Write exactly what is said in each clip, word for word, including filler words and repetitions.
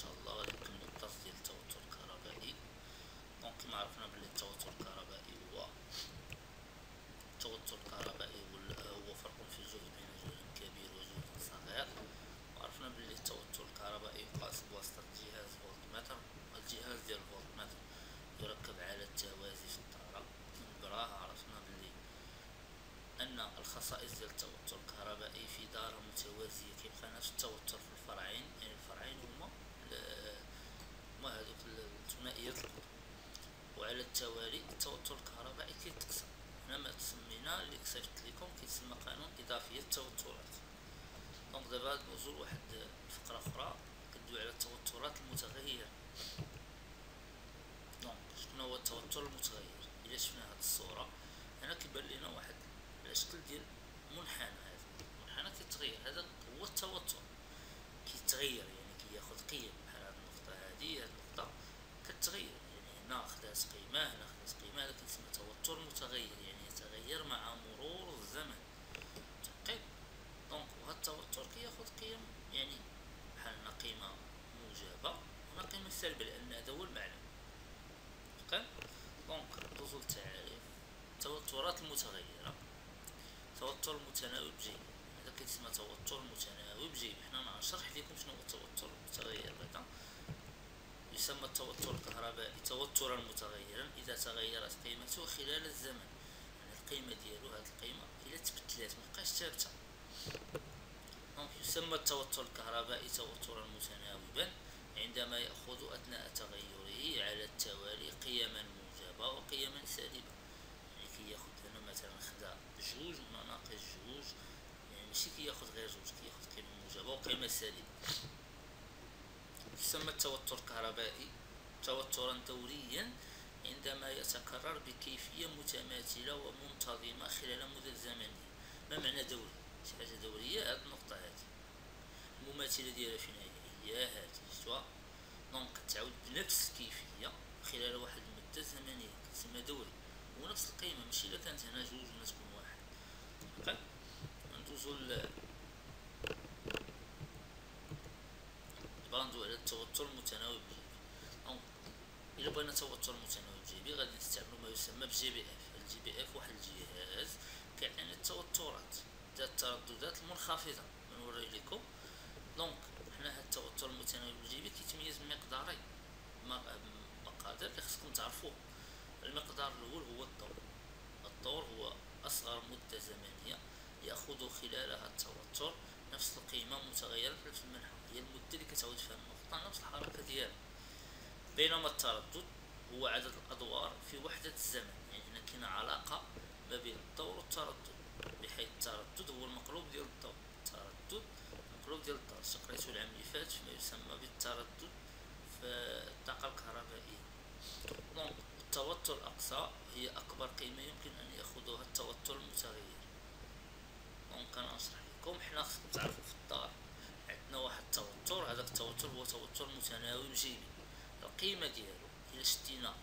شاء الله غادي نكملو الدرس ديال التوتر الكهربائي. دونك كما عرفنا بلي التوتر الكهربائي هو التوتر الكهربائي هو فرق في الجهد بين جهد كبير وجهد صغير، وعرفنا بلي التوتر الكهربائي يقاس بواسطة جهاز فولتمتر. الجهاز ديال الفولتمتر يركب على التوازي في الدارة. من براها عرفنا بلي ان الخصائص ديال التوتر الكهربائي في دارة متوازية كيبقى نفس التوتر في الفرعين، يعني الفرعين هما هما هادوك الثنائيات القطب. وعلى التوالي التوتر الكهربائي كيتقسم، هنا ما تسمينا اللي اكتشفت ليكم كيتسمى قانون إضافية التوترات. دونك دابا غادي ندوزو لواحد الفقرة أخرى كدوي على التوترات المتغيرة. دونك شنو هو التوتر المتغير؟ إلا شفنا هاد الصورة هنا كيبان لينا واحد الشكل ديال منحنى، هذا المنحنى كيتغير، هذا هو التوتر كيتغير، يعني كياخد قيم بحال هاد النقطة هادي، هاد النقطة كتغير، يعني هنا خدات قيمة هنا خدات قيمة، هذا كيتسمى توتر متغير، يعني يتغير مع مرور الزمن. تقيب دونك وهاد التوتر كياخد قيم، يعني بحال هنا قيمة موجبة وهنا قيمة سلبية لأن هذا هو المعلم. تقيب دونك ندوزو للتعاريف. التوترات المتغيرة: توتر متناوب جيد، هذا كيتسمى توتر متناوب جيد. حنا غنشرح لكم شنو هو التوتر المتغير. هذا يسمى التوتر الكهربائي توترا متغيرا اذا تغيرت قيمته خلال الزمن، يعني القيمه ديالو هاد القيمه الا تبدلات مابقاش ثابته. دونك يسمى التوتر الكهربائي توترا متناوبا عندما ياخذ اثناء تغيره على التوالي قيما موجبه وقيما سالبه، كياخد هنا مثلا خدا جوج وناقص جوج، يعني ماشي كياخد غير جوج، كياخد قيمة موجبة وقيمة سالبة. يسمى التوتر الكهربائي توترا دوريا عندما يتكرر بكيفية متماثلة ومنتظمة خلال مدة زمنية. ما معنى دوري؟ شي حاجة دورية، هاد النقطة هادي المماثلة ديالها فين هي؟ هي هادي شتوها. دونك كتعاود بنفس الكيفية خلال واحد المدة زمنية كتسمى دوري، ونفس القيمة ماشي إلا كانت هنا جوج وهنا تكون واحد. دونك غندوزو ل دابا غندوزو على التوتر المتناوب الجيبي. دونك إلا بغينا توتر متناوب جيبي غادي نستعملو ما يسمى بجي بي اف. الجي بي اف واحد الجهاز كيعنى التوترات ذات الترددات المنخفضة، غنوري ليكم. دونك حنا هاد التوتر المتناوب الجيبي كيتميز بمقدارين مقادير اللي خصكم تعرفوه. المقدار الأول هو الدور، الدور هو أصغر مدة زمنية يأخذ خلالها التوتر نفس القيمة متغيرة في المنحنى، هي المدة اللي كتعود فيها النقطة نفس الحركة ديالها. بينما التردد هو عدد الأدوار في وحدة الزمن، يعني هنا كاينة علاقة ما بين الدور والتردد، بحيث التردد هو المقلوب ديال الدور، التردد المقلوب ديال الدور. قريتو العام اللي فات فيما يسمى بالتردد في الطاقة الكهربائية. دونك التوتر الأقصى هي أكبر قيمة يمكن أن يأخذها التوتر المتغير. ممكن أشرح لكم، حنا خصكم تعرفوا في الدار عندنا واحد التوتر، هذاك التوتر هو توتر متناوب جيبي. القيمة ديالو إلا شدينا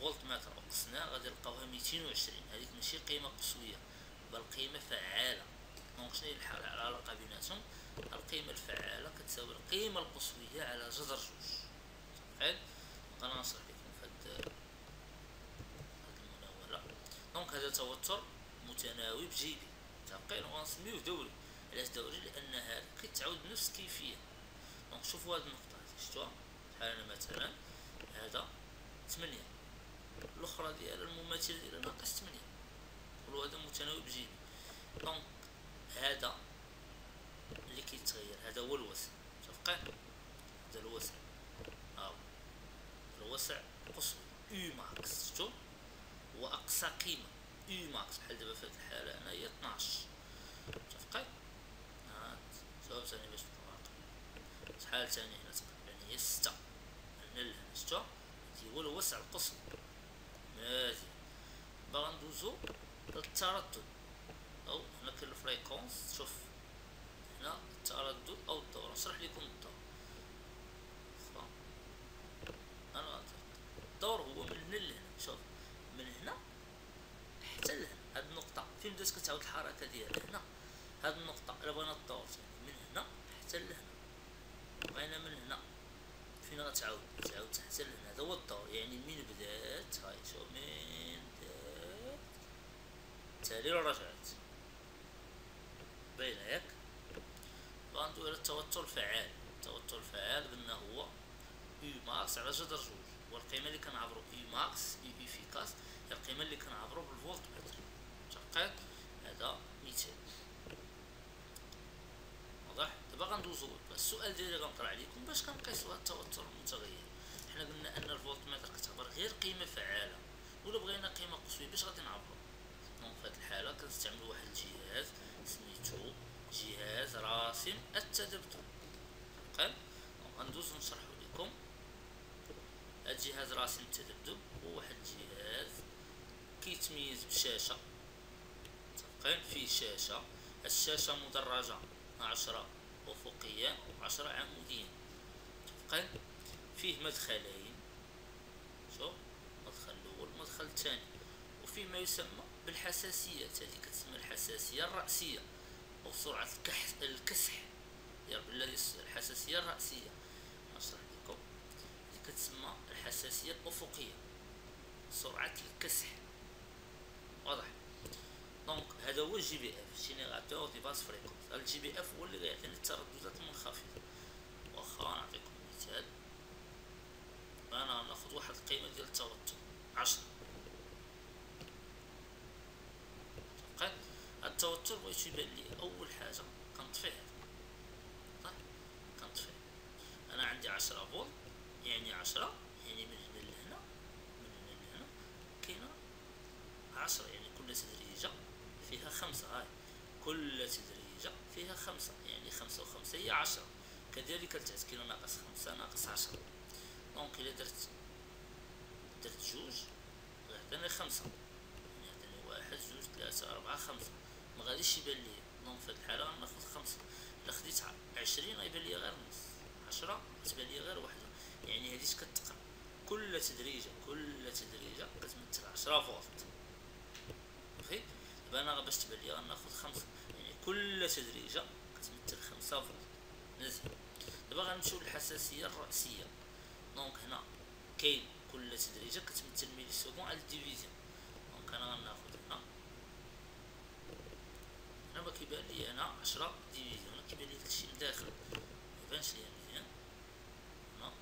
فولتمتر وقسناه غادي نلقاوها ميتين وعشرين، هذيك ماشي قيمة قصوية بل قيمة فعالة. دونك شنو هي العلاقة بيناتهم؟ القيمة الفعالة كتساوي القيمة القصوية على جذر جوج. صحيح؟ ممكن أشرح لكم في هاد المناولة. دونك هذا توتر متناوب جيبي ثقيل وغنسميوه دوري. علاش دوري؟ لأن هذا كيتعاود بنفس الكيفية. دونك شوفوا هاد النقطة هادي شتوها، بحال أنا مثلا هذا ثمانية، الأخرى ديالها المماثلة ديالها ناقص ثمانية، نقولو هذا متناوب جيبي. دونك هذا اللي كيتغير، هذا هو الوسع، متفقين؟ هذا الوسع، هاهو الوسع القصوى أو ماكس، شتو هو أقصى قيمة أو ماكس، بحال دابا في هاد الحالة أنا هي اثناش، متفقين؟ هاد جاوب ثاني باش نكون شحال ثاني هنا تقريبا هي ستة، هنا لهنا شتو، هادي هو الوسع القصوى. مزيان، دابا غندوزو للتردد، أو هنا كاين الفريكونس، شوف هنا التردد أو الدورة. نشرح ليكم الدورة. أنا الدور هو من هنا لهنا، شوف من هنا حتى لهنا، هاد النقطة فين بدات كتعاود الحركة ديالها هنا، هاد النقطة إلا بغينا الدور من هنا حتى لهنا، بغينا من هنا فين غتعاود تعاود تحت لهنا. هذا هو الدور، يعني من بدات هاي شو من بدات التعليل رجعت باينة ياك. غندوي على التوتر الفعال. التوتر الفعال قلنا هو اي ماكس على جذر جوج، والقيمة اللي كنعبرو اي ماكس اي افيكاس هي القيمة اللي كنعبرو بالفولت متر. متفقين؟ هذا مثال واضح. دابا غندوزو السؤال ديالي غنقرا عليكم باش كنقيسو هاد التوتر المتغير. حنا قلنا ان الفولت متر كتعبر غير قيمة فعالة، ولا بغينا قيمة قصوية باش غادي نعبرو. دونك في هاد الحالة كنستعمل واحد الجهاز سميتو جهاز راسم التذبذب. متفقين؟ غندوزو نشرحو ليكم. هاد جهاز راسم التذبذب هو واحد الجهاز كيتميز بشاشة. متفقين؟ فيه شاشة، الشاشة مدرجة عشرة افقيا وعشرة عموديا. متفقين؟ فيه مدخلين، شوف المدخل الاول والمدخل الثاني، وفيه ما يسمى بالحساسيات. هذه كتسمى الحساسية الرأسية او سرعة الكسح، يا بالله الحساسية الرأسية. نشرح لكم هذه كتسمى الحساسية الافقية سرعة الكسح، واضح. دونك هذا هو الجي بي اف، جينيراتور دي باس فريكونس. الجي بي اف هو اللي غيعطينا الترددات المنخفضة. واخا نعطيكم مثال، انا غناخد واحد القيمة ديال التوتر عشرة. متفقين؟ التوتر بغيت يبان لي، اول حاجة كنطفيه، صح كنطفيه. انا عندي عشرة فولت، يعني عشرة يعني من هنا لهنا، من هنا لهنا كاينة عشرة، يعني كل تدريجة فيها خمسة. هاي كل تدريجة فيها خمسة، يعني خمسة وخمسة هي عشرة. كذلك التعت كيلو ناقص خمسة ناقص عشرة. دونك إلا درت درت جوج غيعطيني خمسة، يعني غيعطيني واحد جوج ثلاثة أربعة خمسة، مغاديش يبان ليا. دونك في هاد الحالة غناخد خمسة. إلا خديت عشرين غيبان ليا غير نص، عشرة غتبان ليا غير وحدة، يعني هاديش كتقرا. كل تدريجة كل تدريجة كتمثل عشرة فولت. صحيح؟ دابا انا باش تبان لي غناخد خمسة، يعني كل تدريجة كتمثل خمسة فولت. مزيان. دابا غنمشيو للحساسية الرأسية. دونك هنا كاين كل تدريجة كتمثل ميلي سكون على الديفيزيون. دونك انا غناخد هنا، هنا مكيبان لي انا عشرة ديفيزيون، هنا كيبان لي داكشي من داخل، ميبانش ليا مزيان. هنا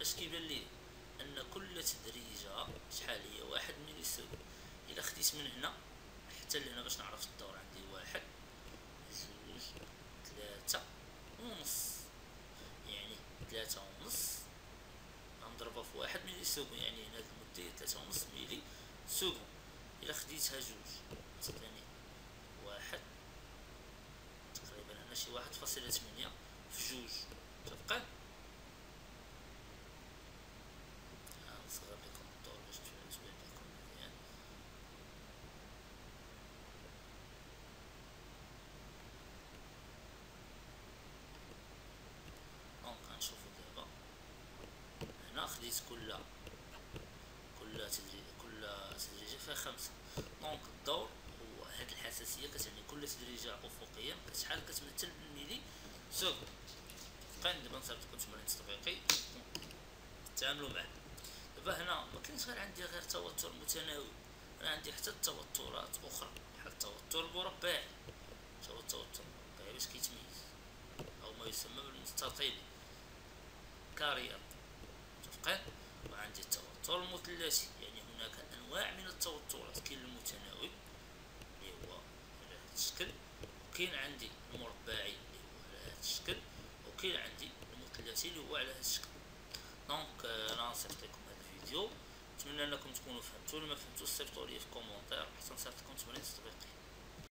اش كيبان لي ان كل تدريجة شحال هي؟ واحد ملي سكون. الى خديت من هنا حتى لهنا باش نعرف الدور، عندي واحد جوج ثلاثة ونص، يعني ثلاثة ونص غنضربها في واحد ملي سكون، يعني هنا المدة هي ثلاثة ونص ملي سكون. الى خديتها جوج غتعطيني واحد، تقريبا هنا شي واحد فاصلة ثمانية في جوج. متفقين؟ نصغر لكم الدور باش تبان لكم مزيان. دونك غنشوفو دابا هنا خديت كل كل تدريجة كل تدريجة فيها خمسة. دونك الدور هو هاد الحساسية كتعني كل تدريجة أفقية شحال كتمثل بالميلي سكون. متفقين؟ دابا نصاوب لكم تمرين تطبيقي تعاملو معاه. دابا هنا مكاينش غير عندي غير توتر متناوب، انا عندي حتى التوترات اخرى بحال التوتر المربعي. شوف التوتر المربعي باش كيتميز، او ما يسمى بالمستطيلي كارير. متفقين؟ وعندي التوتر المثلثي، يعني هناك انواع من التوترات، كاين المتناوب اللي هو على هذا الشكل، وكاين عندي المربعي اللي هو على هذا الشكل، وكاين عندي المثلثي اللي هو على هذا الشكل. دونك انا صيفط لكم فيديو، نتمنى انكم تكونوا فهمتوا. لما فهمتوا صيفطوا لي في كومونتير حتى نصيفط لكم تمرين تطبيقي.